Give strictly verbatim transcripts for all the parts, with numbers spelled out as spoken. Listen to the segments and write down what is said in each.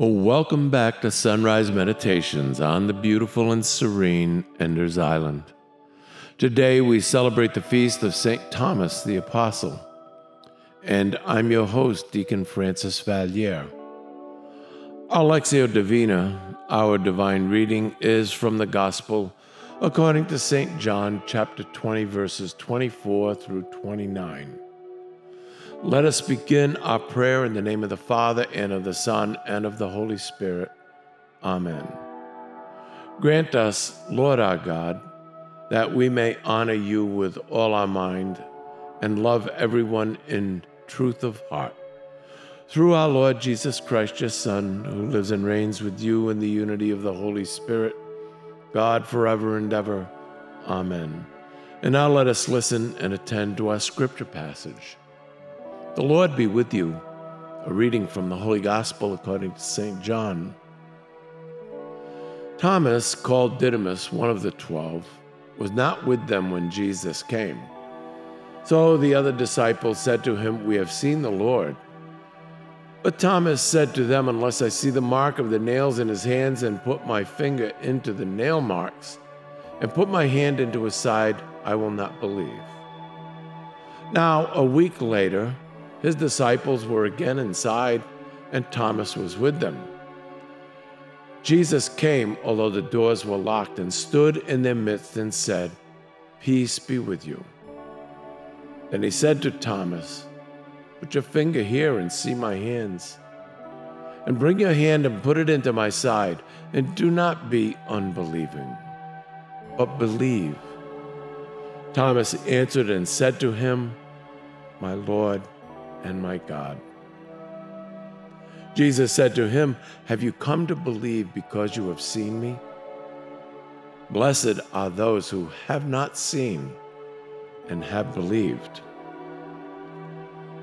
Welcome back to Sunrise Meditations on the beautiful and serene Enders Island. Today we celebrate the Feast of Saint Thomas the Apostle, and I'm your host, Deacon Francis Valliere. Alexio Divina, our divine reading, is from the Gospel according to Saint John, chapter twenty, verses twenty-four through twenty-nine. Let us begin our prayer in the name of the Father, and of the Son, and of the Holy Spirit. Amen. Grant us, Lord our God, that we may honor you with all our mind and love everyone in truth of heart. Through our Lord Jesus Christ, your Son, who lives and reigns with you in the unity of the Holy Spirit, God forever and ever. Amen. And now let us listen and attend to our scripture passage. The Lord be with you. A reading from the Holy Gospel according to Saint John. Thomas, called Didymus, one of the twelve, was not with them when Jesus came. So the other disciples said to him, "We have seen the Lord." But Thomas said to them, "Unless I see the mark of the nails in his hands, and put my finger into the nail marks, and put my hand into his side, I will not believe." Now, a week later, his disciples were again inside, and Thomas was with them. Jesus came, although the doors were locked, and stood in their midst and said, "Peace be with you." Then he said to Thomas, "Put your finger here and see my hands, and bring your hand and put it into my side, and do not be unbelieving, but believe." Thomas answered and said to him, "My Lord and my God." Jesus said to him, "Have you come to believe because you have seen me? Blessed are those who have not seen and have believed."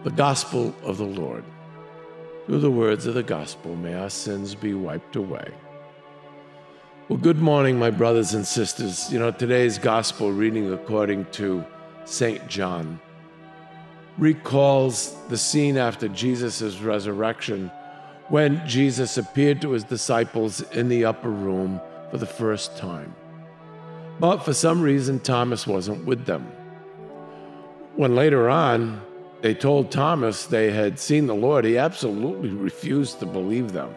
The Gospel of the Lord. Through the words of the Gospel, may our sins be wiped away. Well, good morning, my brothers and sisters. You know, today's Gospel reading according to Saint John recalls the scene after Jesus' resurrection, when Jesus appeared to his disciples in the upper room for the first time. But for some reason, Thomas wasn't with them. When later on they told Thomas they had seen the Lord, he absolutely refused to believe them.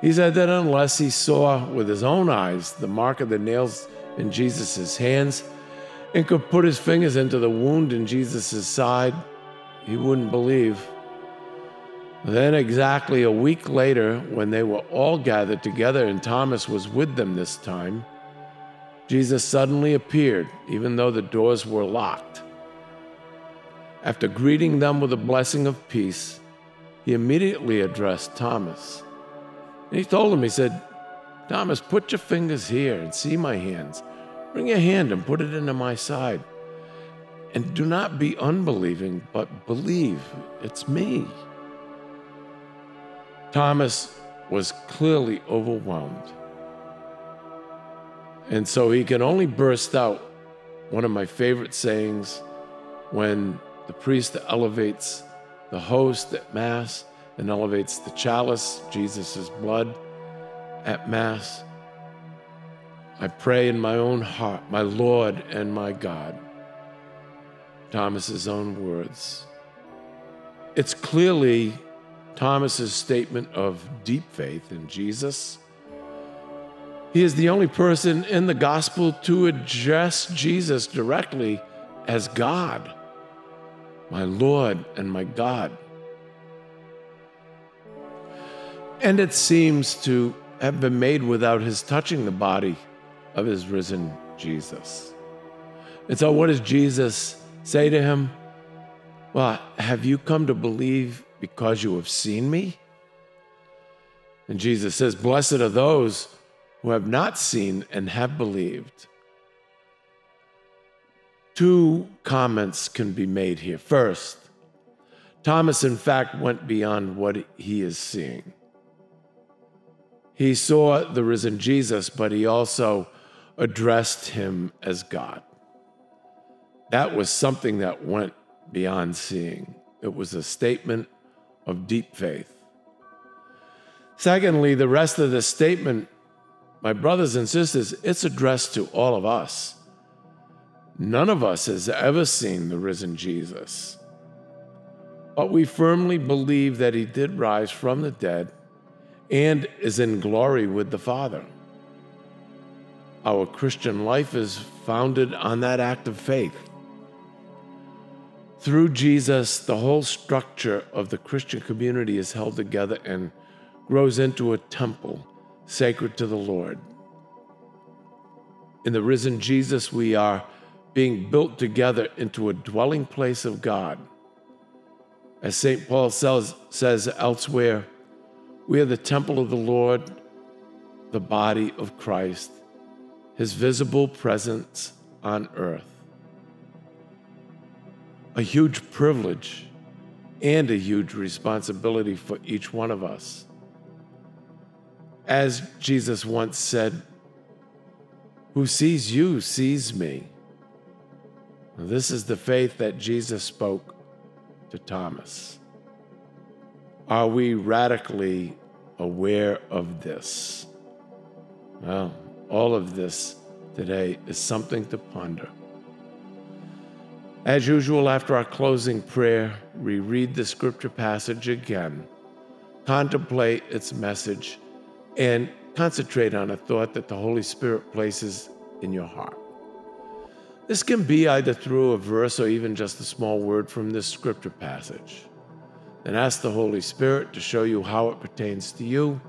He said that unless he saw with his own eyes the mark of the nails in Jesus' hands, and could put his fingers into the wound in Jesus' side, he wouldn't believe. Then exactly a week later, when they were all gathered together and Thomas was with them this time, Jesus suddenly appeared, even though the doors were locked. After greeting them with a blessing of peace, he immediately addressed Thomas. And he told him, he said, "Thomas, put your fingers here and see my hands. Bring your hand and put it into my side. And do not be unbelieving, but believe, it's me." Thomas was clearly overwhelmed. And so he can only burst out one of my favorite sayings when the priest elevates the host at Mass and elevates the chalice, Jesus' blood, at Mass. I pray in my own heart, "My Lord and my God." Thomas's own words. It's clearly Thomas's statement of deep faith in Jesus. He is the only person in the Gospel to address Jesus directly as God, "My Lord and my God." And it seems to have been made without his touching the body of his risen Jesus. And so what does Jesus say to him? "Well, have you come to believe because you have seen me?" And Jesus says, "Blessed are those who have not seen and have believed." Two comments can be made here. First, Thomas, in fact, went beyond what he is seeing. He saw the risen Jesus, but he also addressed him as God. That was something that went beyond seeing. It was a statement of deep faith. Secondly, the rest of this statement, my brothers and sisters, it's addressed to all of us. None of us has ever seen the risen Jesus, but we firmly believe that he did rise from the dead and is in glory with the Father. Our Christian life is founded on that act of faith. Through Jesus, the whole structure of the Christian community is held together and grows into a temple sacred to the Lord. In the risen Jesus, we are being built together into a dwelling place of God. As Saint Paul says, says elsewhere, we are the temple of the Lord, the body of Christ, his visible presence on earth. A huge privilege and a huge responsibility for each one of us. As Jesus once said, "Who sees you sees me." Now, this is the faith that Jesus spoke to Thomas. Are we radically aware of this? Well, all of this today is something to ponder. As usual, after our closing prayer, we read the scripture passage again, contemplate its message, and concentrate on a thought that the Holy Spirit places in your heart. This can be either through a verse or even just a small word from this scripture passage. Then ask the Holy Spirit to show you how it pertains to you.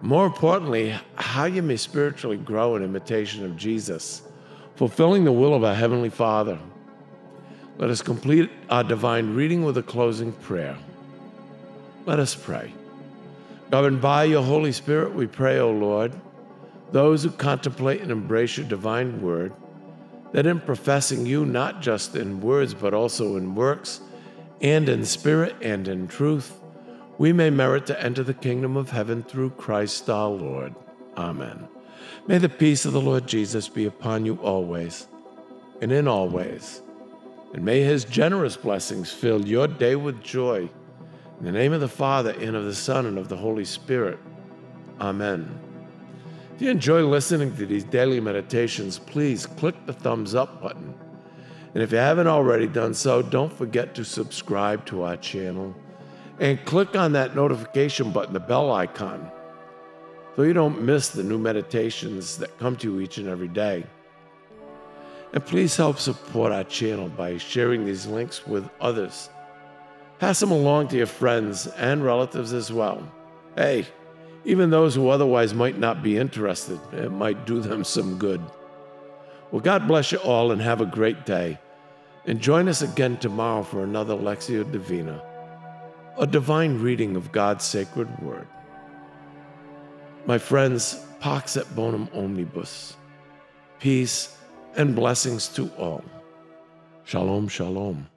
More importantly, how you may spiritually grow in imitation of Jesus, fulfilling the will of our Heavenly Father. Let us complete our divine reading with a closing prayer. Let us pray. Governed by your Holy Spirit, we pray, O Lord, those who contemplate and embrace your divine word, that in professing you, not just in words, but also in works, and in spirit and in truth, we may merit to enter the kingdom of heaven through Christ our Lord. Amen. May the peace of the Lord Jesus be upon you always and in all ways, and may his generous blessings fill your day with joy. In the name of the Father, and of the Son, and of the Holy Spirit. Amen. If you enjoy listening to these daily meditations, please click the thumbs up button. And if you haven't already done so, don't forget to subscribe to our channel and click on that notification button, the bell icon, so you don't miss the new meditations that come to you each and every day. And please help support our channel by sharing these links with others. Pass them along to your friends and relatives as well. Hey, even those who otherwise might not be interested, it might do them some good. Well, God bless you all and have a great day. And join us again tomorrow for another Lectio Divina, a divine reading of God's sacred word. My friends, pax et bonum omnibus, peace and blessings to all. Shalom, shalom.